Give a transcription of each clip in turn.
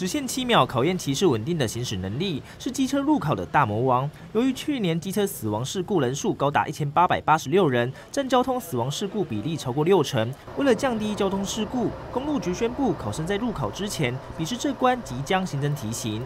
只限7秒，考验骑士稳定的行驶能力，是机车路考的大魔王。由于去年机车死亡事故人数高达1886人，占交通死亡事故比例超过60%。为了降低交通事故，公路局宣布，考生在路考之前笔试这关即将新增题型。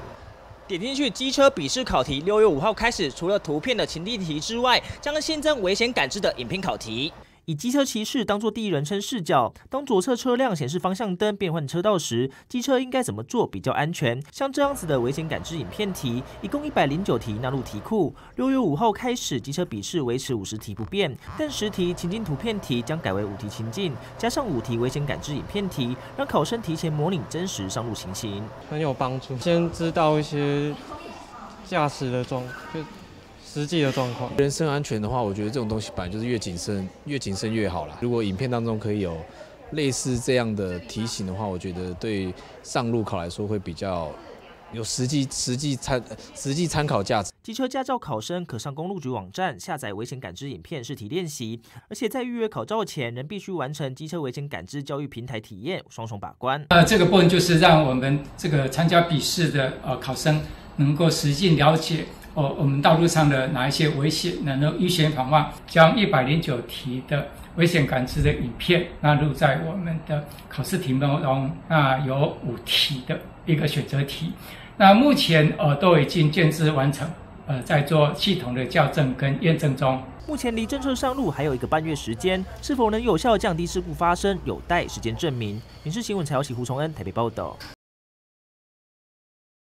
点进去机车笔试考题，6月5号开始，除了图片的情境题之外，将新增危险感知的影片考题。以机车骑士当做第一人称视角，当左侧车辆显示方向灯变换车道时，机车应该怎么做比较安全？像这样子的危险感知影片题，一共109题纳入题库。6月5号开始，机车笔试维持50题不变，但10题情境图片题将改为5题情境，加上5题危险感知影片题，让考生提前模拟真实上路情形，很有帮助。先知道一些驾驶的实际的状况，人身安全的话，我觉得这种东西本来就是越谨慎越好啦。如果影片当中可以有类似这样的提醒的话，我觉得对上路考来说会比较有实际参考价值。机车驾照考生可上公路局网站下载危险感知影片试题练习，而且在预约考照前，仍必须完成机车危险感知教育平台体验，双重把关。这个部分就是让我们这个参加笔试的考生能够实际了解。 我们道路上的哪一些危险，然后预先防范，将109题的危险感知的影片纳入在我们的考试题目中。那有5题的一个选择题，那目前都已经建制完成，在做系统的校正跟验证中。目前离政策上路还有1个半月时间，是否能有效降低事故发生，有待时间证明。民视新闻蔡耀奇、胡崇恩台北报道。